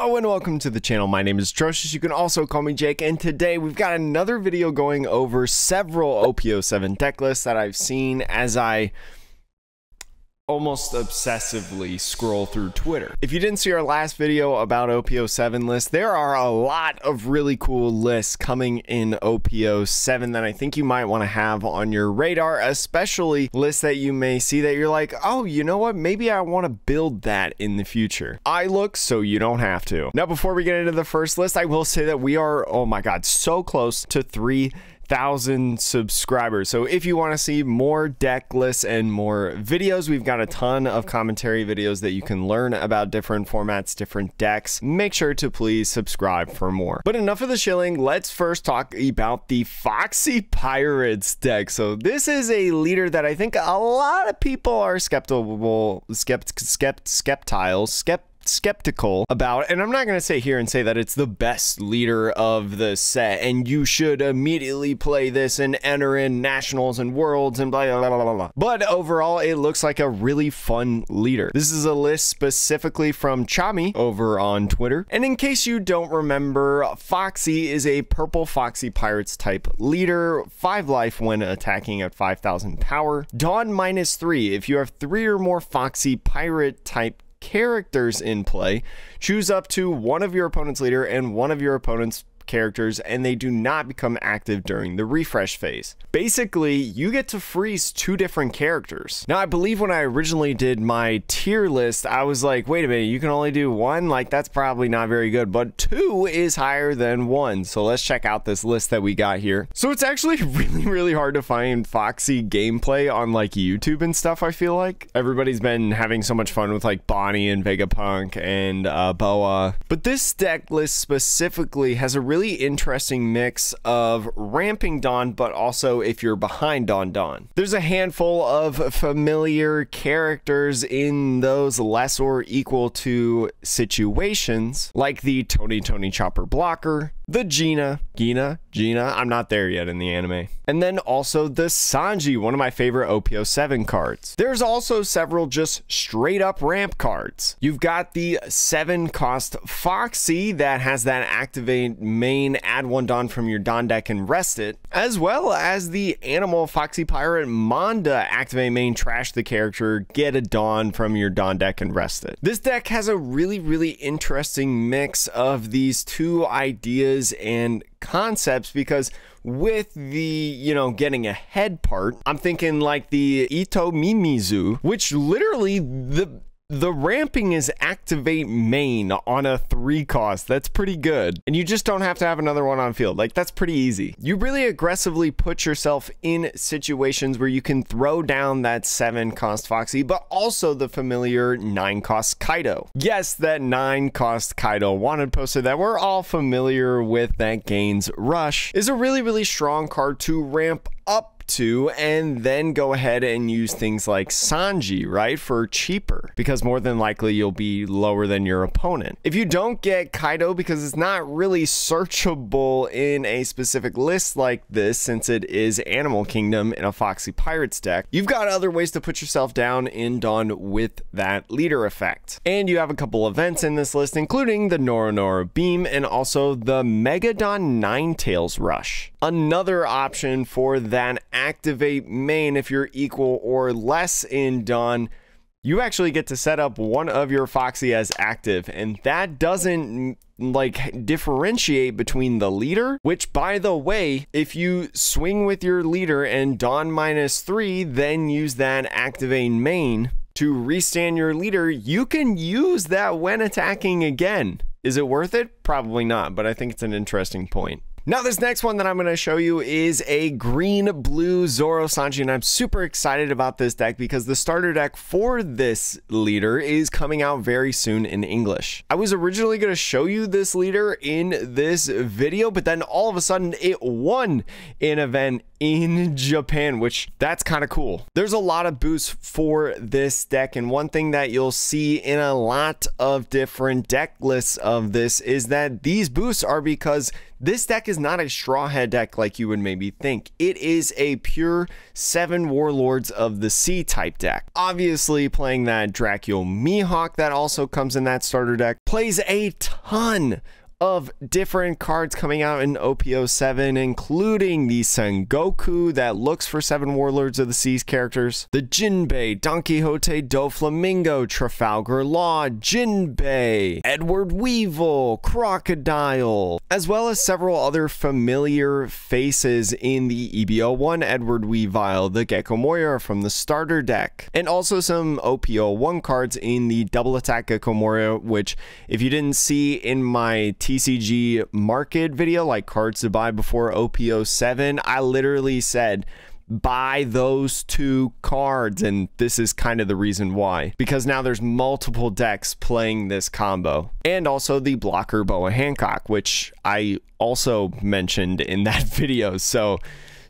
Hello and welcome to the channel. My name is Atrocious. You can also call me Jake, and today we've got another video going over several OP07 deck lists that I've seen as I almost obsessively scroll through Twitter. If you didn't see our last video about OP07 lists, there are a lot of really cool lists coming in OP07 that I think you might want to have on your radar, especially lists that you may see that you're like, oh, you know what? Maybe I want to build that in the future. I look so you don't have to. Now, before we get into the first list, I will say that we are, oh my God, so close to 3,000 subscribers. So if you want to see more deck lists and more videos, we've got a ton of commentary videos that you can learn about different formats, different decks. Make sure to please subscribe for more. But enough of the shilling, let's first talk about the Foxy Pirates deck. So this is a leader that I think a lot of people are skeptical about, and I'm not going to sit here and say that it's the best leader of the set and you should immediately play this and enter in nationals and worlds and blah, blah, blah, blah, blah. But overall, it looks like a really fun leader. This is a list specifically from Chami over on Twitter. And in case you don't remember, Foxy is a purple Foxy Pirates type leader, 5 life when attacking at 5,000 power, Dawn -3. If you have 3 or more Foxy Pirate type characters in play, choose up to one of your opponent's leader and one of your opponent's characters, and they do not become active during the refresh phase. Basically, you get to freeze 2 different characters. Now, I believe when I originally did my tier list, I was like, wait a minute, you can only do 1? Like, that's probably not very good, but 2 is higher than 1. So let's check out this list that we got here. So it's actually really hard to find Foxy gameplay on like YouTube and stuff, I feel like. Everybody's been having so much fun with like Bonnie and Vega Punk and Boa. But this deck list specifically has a really interesting mix of ramping Dawn, but also if you're behind Dawn. There's a handful of familiar characters in those less or equal to situations, like the Tony Chopper blocker, the Gina, I'm not there yet in the anime, and then also the Sanji, one of my favorite OP07 cards. There's also several just straight up ramp cards. You've got the 7-cost Foxy that has that activate main, add 1 Dawn from your Dawn deck and rest it, as well as the animal Foxy Pirate Monda, activate main, trash the character, get a Dawn from your Dawn deck and rest it. This deck has a really interesting mix of these 2 ideas and concepts, because with the, you know, getting ahead part, I'm thinking like the Ito Mimizu, which literally the ramping is activate main on a 3-cost. That's pretty good. And you just don't have to have another one on field. Like, that's pretty easy. You really aggressively put yourself in situations where you can throw down that 7-cost Foxy, but also the familiar 9-cost Kaido. Yes, that 9-cost Kaido wanted poster that we're all familiar with that gains rush is a really strong card to ramp up to, and then go ahead and use things like Sanji, right, for cheaper, because more than likely you'll be lower than your opponent. If you don't get Kaido, because it's not really searchable in a specific list like this, since it is Animal Kingdom in a Foxy Pirates deck, you've got other ways to put yourself down in Dawn with that leader effect. And you have a couple events in this list, including the Noronoro Beam and also the Megadon Ninetales Rush. Another option for that activate main, if you're equal or less in Dawn, you actually get to set up one of your Foxy as active, and that doesn't like differentiate between the leader, which, by the way, if you swing with your leader and Dawn -3, then use that activate main to restand your leader, you can use that when attacking again. Is it worth it? Probably not, but I think it's an interesting point. Now, this next one that I'm going to show you is a green-blue Zoro Sanji, and I'm super excited about this deck because the starter deck for this leader is coming out very soon in English. I was originally going to show you this leader in this video, but then all of a sudden it won an event in Japan, which that's kind of cool. There's a lot of boosts for this deck, and one thing that you'll see in a lot of different deck lists of this is that these boosts are because this deck is not a straw hat deck like you would maybe think. It is a pure 7 Warlords of the Sea type deck. Obviously playing that Dracule Mihawk that also comes in that starter deck plays a ton of different cards coming out in OP07, including the Sengoku that looks for 7 Warlords of the Seas characters, the Jinbei, Don Quixote, Doflamingo, Trafalgar Law, Jinbei, Edward Weevil, Crocodile, as well as several other familiar faces in the EB01, Edward Weevil, the Gecko Moria from the starter deck, and also some OP01 cards in the double attack Gecko Moria, which if you didn't see in my TCG market video, like cards to buy before OP07, I literally said buy those 2 cards, and this is kind of the reason why, because now there's multiple decks playing this combo, and also the blocker Boa Hancock, which I also mentioned in that video. So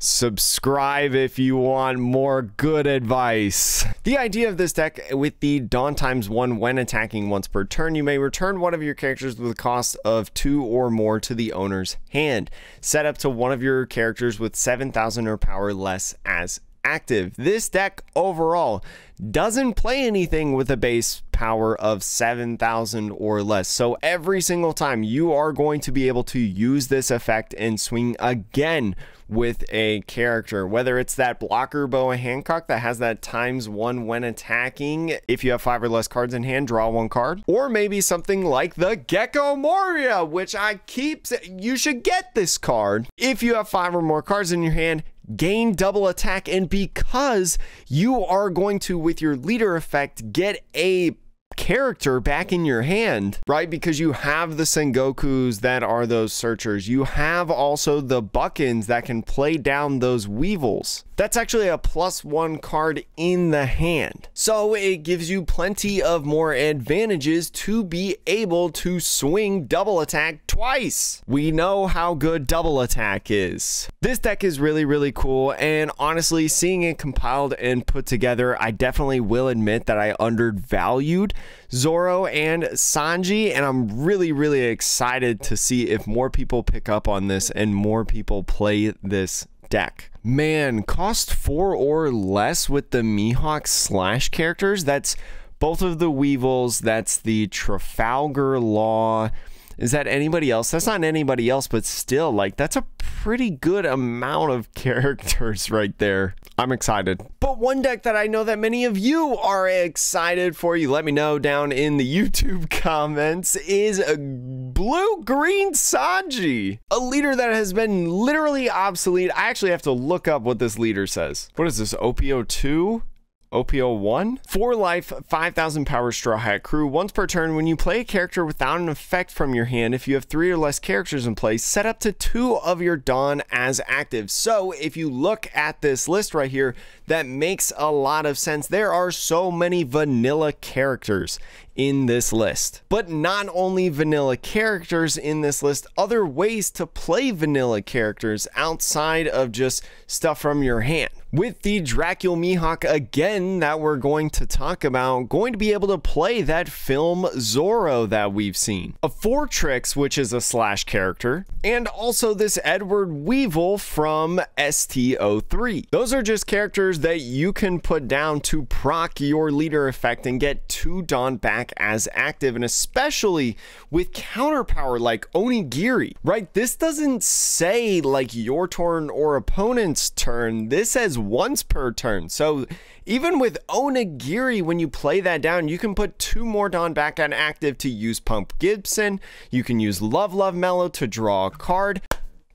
subscribe if you want more good advice. The idea of this deck with the Dawn ×1, when attacking once per turn, you may return one of your characters with a cost of 2 or more to the owner's hand. Set up to one of your characters with 7,000 or power less as active. This deck overall doesn't play anything with a base power of 7,000 or less. So every single time you are going to be able to use this effect and swing again with a character, whether it's that blocker Boa Hancock that has that ×1 when attacking. If you have 5 or less cards in hand, draw 1 card, or maybe something like the Gecko Moria, which I keep saying you should get this card. If you have 5 or more cards in your hand, gain double attack, and because you are going to, with your leader effect, get a character back in your hand, right? Because you have the Sengokus that are those searchers. You have also the Buckins that can play down those Weevils. That's actually a +1 card in the hand. So it gives you plenty of more advantages to be able to swing double attack twice. We know how good double attack is. This deck is really, really cool. And honestly, seeing it compiled and put together, I definitely will admit that I undervalued Zoro and Sanji, and I'm really, really excited to see if more people pick up on this and more people play this deck. Man, cost 4 or less with the Mihawk / characters. That's both of the Weevils. That's the Trafalgar Law. Is that anybody else? That's not anybody else, but still, like, that's a pretty good amount of characters right there. I'm excited. But one deck that I know that many of you are excited for, you let me know down in the YouTube comments, is a blue-green Sanji, a leader that has been literally obsolete. I actually have to look up what this leader says. What is this, OP02? OP01? 4 life, 5,000 power straw hat crew. Once per turn, when you play a character without an effect from your hand, if you have 3 or less characters in play, set up to 2 of your Dawn as active. So if you look at this list right here, that makes a lot of sense. There are so many vanilla characters in this list, but not only vanilla characters in this list, other ways to play vanilla characters outside of just stuff from your hand. With the Dracule Mihawk again that we're going to talk about, going to be able to play that film Zoro that we've seen, a Fortrix, which is a / character, and also this Edward Weevil from ST03. Those are just characters that you can put down to proc your leader effect and get 2 Dawn back as active, and especially with counter power like Onigiri, right? This doesn't say like your turn or opponent's turn. This says once per turn. So even with Onigiri, when you play that down, you can put 2 more Dawn back on active to use Pump Gibson. You can use Love Love Mellow to draw a card.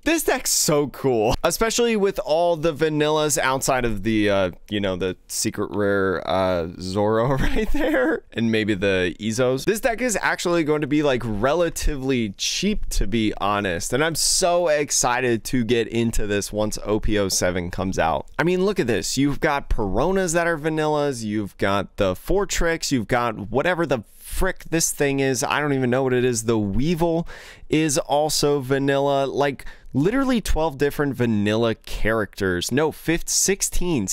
This deck's so cool, especially with all the vanillas outside of the, you know, the secret rare Zoro right there, and maybe the Izos. This deck is actually going to be like relatively cheap, to be honest, and I'm so excited to get into this once OP07 comes out. I mean, look at this. You've got Piranhas that are vanillas. You've got the Fortrix. You've got whatever the frick this thing is. I don't even know what it is. The Weevil is also vanilla. Like, literally 12 different vanilla characters. No, 16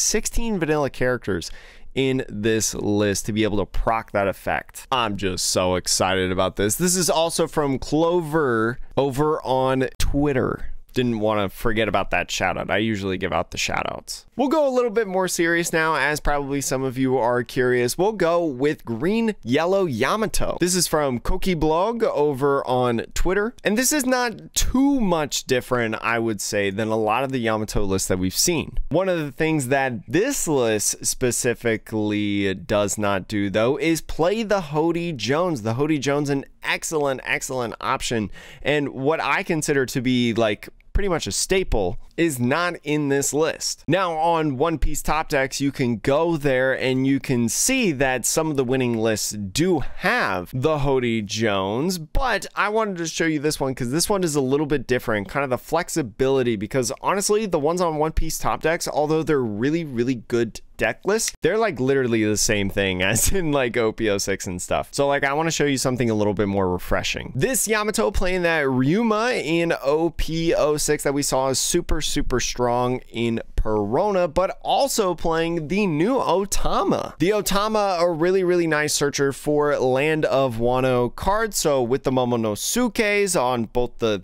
vanilla characters in this list to be able to proc that effect. I'm just so excited about this. This is also from Clover over on Twitter. didn't want to forget about that shout out. I usually give out the shout outs. We'll go a little bit more serious now, as probably some of you are curious. We'll go with Green Yellow Yamato. This is from Kokiblog over on Twitter. And this is not too much different, I would say, than a lot of the Yamato lists that we've seen. One of the things that this list specifically does not do, though, is play the Hody Jones. The Hody Jones, an excellent, excellent option. And what I consider to be like pretty much a staple is not in this list. Now on One Piece Top Decks, you can go there and you can see that some of the winning lists do have the Hody Jones, but I wanted to show you this one because this one is a little bit different, kind of the flexibility, because honestly, the ones on One Piece Top Decks, although they're really, really good deck list, they're like literally the same thing as in like OP06 and stuff. So like I want to show you something a little bit more refreshing. This Yamato playing that Ryuma in OP06 that we saw is super, super strong in Perona, but also playing the new Otama. The Otama, a really, really nice searcher for Land of Wano cards. So with the Momonosukes on both the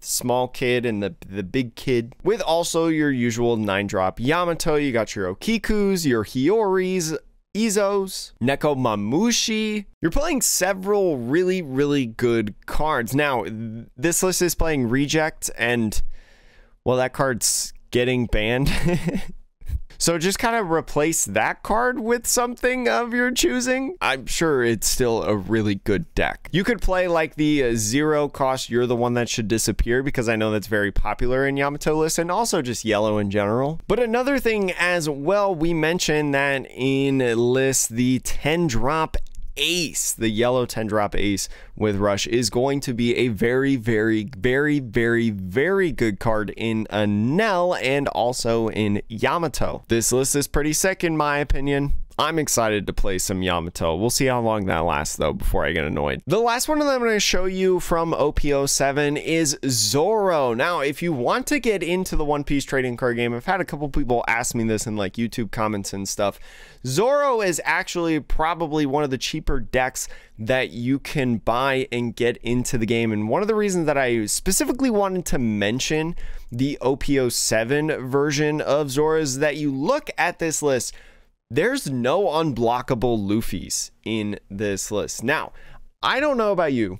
small kid and the big kid, with also your usual 9-drop Yamato. You got your Okikus, your Hioris, Izos, Neko Mamushi. You're playing several really, really good cards. Now, this list is playing Reject, and, well, that card's getting banned. So just kind of replace that card with something of your choosing. I'm sure it's still a really good deck. You could play like the zero cost You're the One That Should Disappear, because I know that's very popular in Yamato lists and also just yellow in general. But another thing as well, we mentioned that in lists, the 10-drop Ace, the yellow 10-drop Ace with Rush is going to be a very, very, very, very, very good card in Enel and also in Yamato. This list is pretty sick in my opinion. I'm excited to play some Yamato. We'll see how long that lasts though before I get annoyed. The last one that I'm going to show you from OP07 is Zoro. Now, if you want to get into the One Piece trading card game, I've had a couple people ask me this in like YouTube comments and stuff. Zoro is actually probably one of the cheaper decks that you can buy and get into the game. And one of the reasons that I specifically wanted to mention the OP07 version of Zoro is that you look at this list, there's no unblockable Luffys in this list. Now, I don't know about you,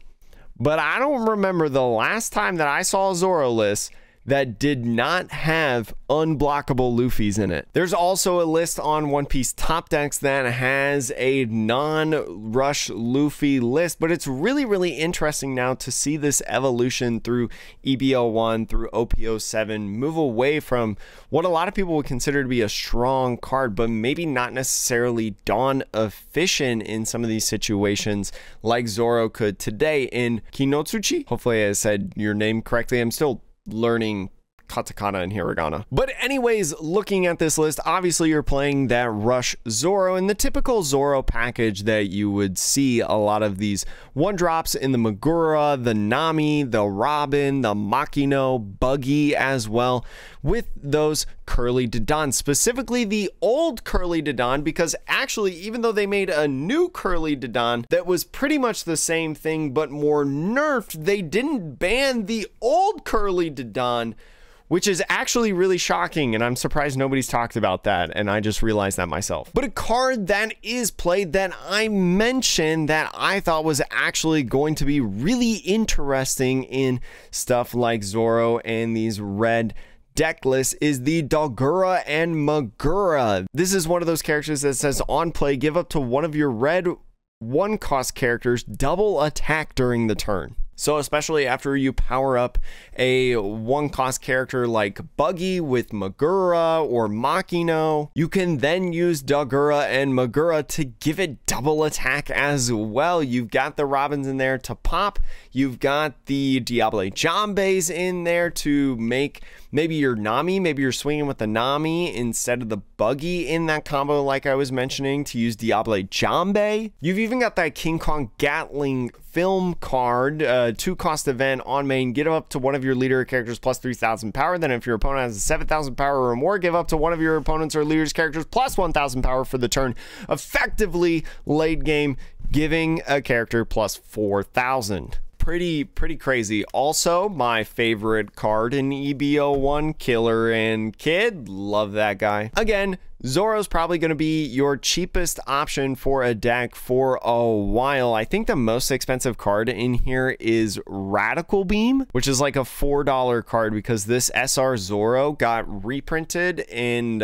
but I don't remember the last time that I saw a Zoro list that did not have unblockable Luffys in it. There's also a list on One Piece Top Decks that has a non-Rush Luffy list, but it's really, really interesting now to see this evolution through EB01, through OP07, move away from what a lot of people would consider to be a strong card, but maybe not necessarily Dawn efficient in some of these situations like Zoro could today in Kinotsuchi. Hopefully I said your name correctly. I'm still learning katakana and hiragana. But anyways, looking at this list, obviously you're playing that Rush Zoro and the typical Zoro package that you would see a lot of these 1-drops in the Magura, the Nami, the Robin, the Makino, Buggy as well, with those Curly Dedans, specifically the old Curly Dedans, because actually, even though they made a new Curly Dedans that was pretty much the same thing but more nerfed, they didn't ban the old Curly Dedans, which is actually really shocking, and I'm surprised nobody's talked about that, and I just realized that myself. But a card that is played that I mentioned that I thought was actually going to be really interesting in stuff like Zoro and these red deck list is the Dogura and Magura. This is one of those characters that says on play, give up to one of your red 1-cost characters, double attack during the turn. So especially after you power up a 1-cost character like Buggy with Magura or Makino, you can then use Dogura and Magura to give it double attack as well. You've got the Robins in there to pop. You've got the Diablo Jinbeis in there to make maybe your Nami, maybe you're swinging with the Nami instead of the Buggy in that combo like I was mentioning to use Diablo Jinbei. You've even got that King Kong Gatling film card, 2-cost event on main, give up to one of your leader characters plus 3,000 power. Then if your opponent has a 7,000 power or more, give up to one of your opponents or leader's characters plus 1,000 power for the turn. Effectively late game, giving a character plus 4,000. pretty crazy. Also, my favorite card in EB01, Killer and Kid. Love that guy. Again, Zoro's probably going to be your cheapest option for a deck for a while. I think the most expensive card in here is Radical Beam, which is like a $4 card because this SR Zoro got reprinted and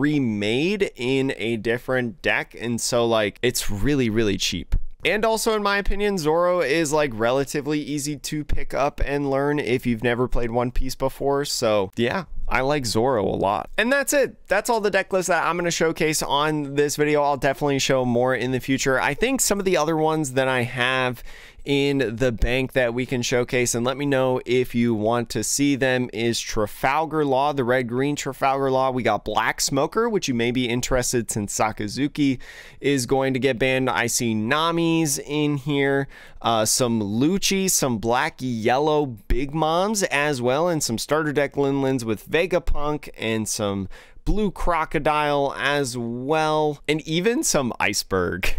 remade in a different deck. And so like it's really, really cheap. And also, in my opinion, Zoro is like relatively easy to pick up and learn if you've never played One Piece before. So yeah, I like Zoro a lot. And that's it. That's all the deck lists that I'm going to showcase on this video. I'll definitely show more in the future. I think some of the other ones that I have in the bank that we can showcase, and let me know if you want to see them, is Trafalgar Law, the red green Trafalgar Law. We got Black Smoker, which you may be interested since Sakazuki is going to get banned. I see Nami's in here, some Lucci, some black yellow Big Moms as well, and some starter deck Linlins with Vega Punk and some blue Crocodile as well, and even some Iceberg.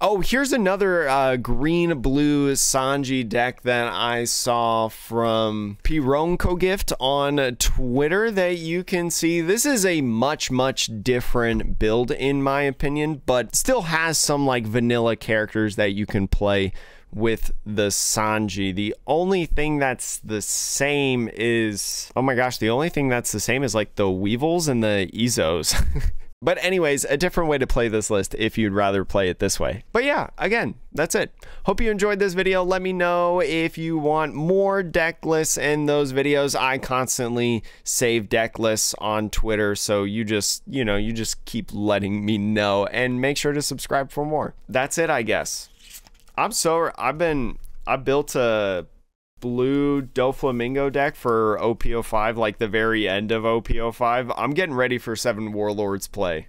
Oh, here's another green-blue Sanji deck that I saw from PironkoGift on Twitter that you can see. This is a much, much different build in my opinion, but still has some like vanilla characters that you can play with the Sanji. The only thing that's the same is, oh my gosh, the only thing that's the same is like the Weevils and the Izos. But anyways, a different way to play this list if you'd rather play it this way. But yeah, again, that's it. Hope you enjoyed this video. Let me know if you want more deck lists and those videos. I constantly save deck lists on Twitter, so you just keep letting me know, and make sure to subscribe for more. That's it, I guess. I built a blue Doflamingo deck for OP05, like the very end of OP05. I'm getting ready for Seven Warlords play.